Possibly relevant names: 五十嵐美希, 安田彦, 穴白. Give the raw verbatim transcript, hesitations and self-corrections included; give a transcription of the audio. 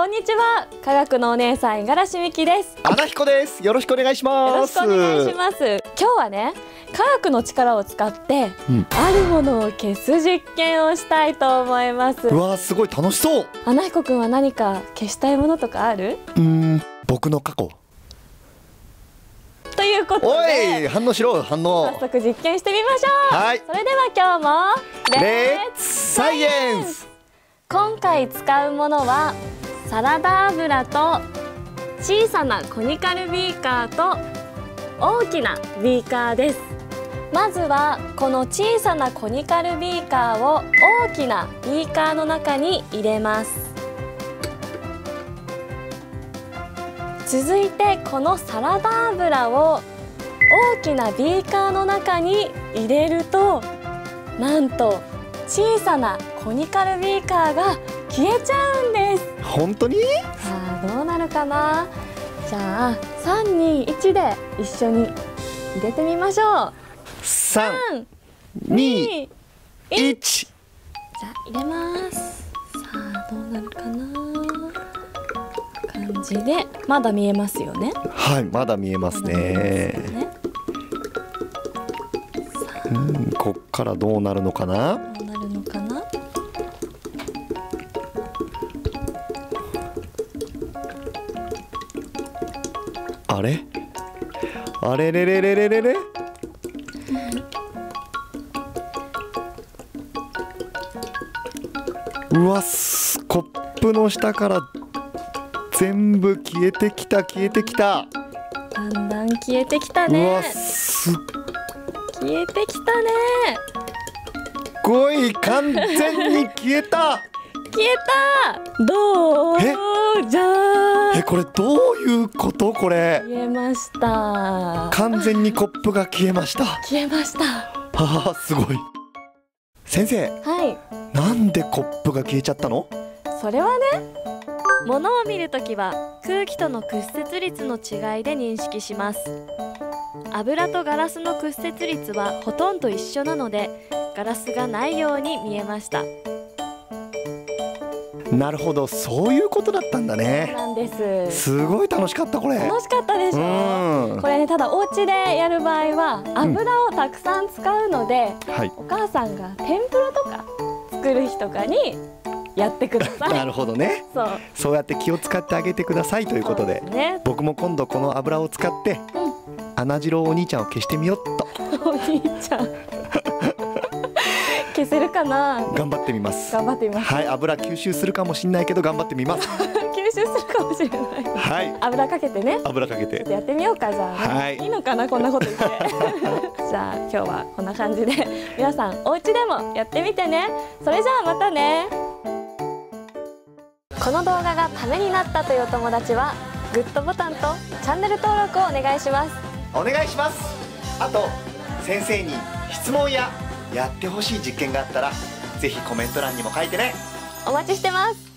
こんにちは、科学のお姉さん五十嵐美希です。安田彦です。よろしくお願いします。よろしくお願いします。今日はね、科学の力を使って、うん、あるものを消す実験をしたいと思います。うわー、すごい楽しそう。安田彦くんは何か消したいものとかある？うーん、僕の過去。ということで、おい、反応しろ、反応。早速実験してみましょう。はい。それでは今日もレッツサイエンス。今回使うものはサラダ油と小さなコニカルビーカーと大きなビーカーです。まずはこの小さなコニカルビーカーを大きなビーカーの中に入れます。続いてこのサラダ油を大きなビーカーの中に入れると、なんと小さなコニカルビーカーが消えちゃうんです。本当に？さあどうなるかな。じゃあさんにいちで一緒に入れてみましょう。さんにいち。じゃあ入れます。さあどうなるかな。感じでまだ見えますよね。はい、まだ見えますね。うん、こっからどうなるのかな。あれあれれれれれれれ、うわ、すコップの下から全部消えてきた、消えてきた、だんだん消えてきたね。うわ、す消えてきたね。ごい、完全に消えた消えた。どう？え？じゃーん。え、これどういうこと？これ。消えました。完全にコップが消えました。消えました。はあ、すごい。先生。はい。なんでコップが消えちゃったの？それはね、物を見るときは空気との屈折率の違いで認識します。油とガラスの屈折率はほとんど一緒なので、ガラスがないように見えました。なるほど、そういうことだったんだね。なんです。すごい楽しかったこれ。楽しかったでしょ。これね、ただお家でやる場合は油をたくさん使うので、うん、はい、お母さんが天ぷらとか作る日とかにやってください。なるほどね。そう。そうやって気を使ってあげてくださいということで、ね、僕も今度この油を使って、うん、穴白お兄ちゃんを消してみようっと。お兄ちゃん。消せるかな。頑張ってみます。頑張ってみます。はい、油吸収するかもしれないけど頑張ってみます。吸収するかもしれない。はい。油かけてね。油かけて。やってみようかじゃあ。はい。いいのかなこんなこと言って。じゃあ今日はこんな感じで皆さんお家でもやってみてね。それじゃあまたね。この動画がためになったというお友達はグッドボタンとチャンネル登録をお願いします。お願いします。あと先生に質問ややってほしい実験があったら、ぜひコメント欄にも書いてね。お待ちしてます。